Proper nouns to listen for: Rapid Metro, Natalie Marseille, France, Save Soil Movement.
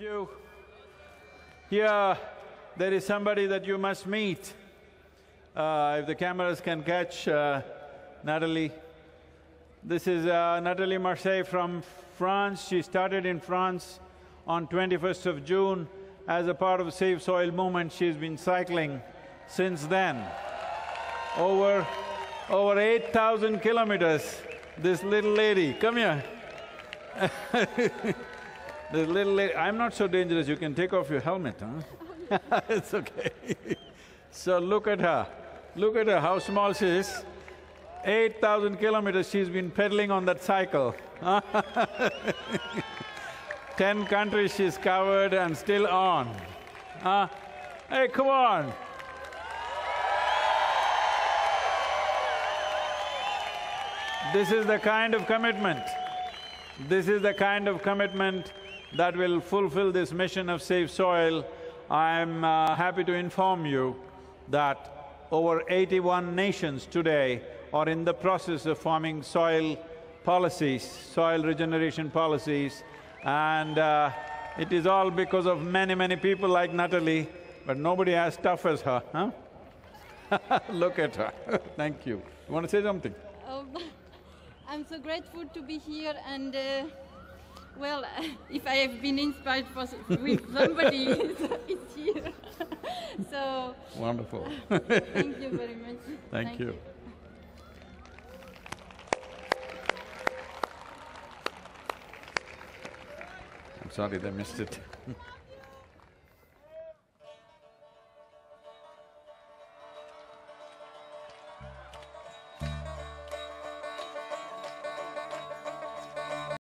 of you here, there is somebody that you must meet. If the cameras can catch Natalie. This is Natalie Marseille from France. She started in France on 21st of June as a part of Save Soil Movement. She's been cycling since then. Over 8,000 kilometers, this little lady. Come here. This little lady, I'm not so dangerous, you can take off your helmet, huh? It's okay. So look at her, how small she is. 8,000 kilometers she's been pedaling on that cycle. 10 countries she's covered and still on. Hey, come on! This is the kind of commitment. This is the kind of commitment that will fulfill this mission of Save Soil. I'm happy to inform you that over 81 nations today are in the process of forming soil policies, soil regeneration policies, and it is all because of many, many people like Natalie, but nobody as tough as her, huh? Look at her. Thank you. You want to say something? I'm so grateful to be here, and well, if I have been inspired with somebody, it's here. So wonderful. Thank you very much. Thank you. I'm sorry, they missed it.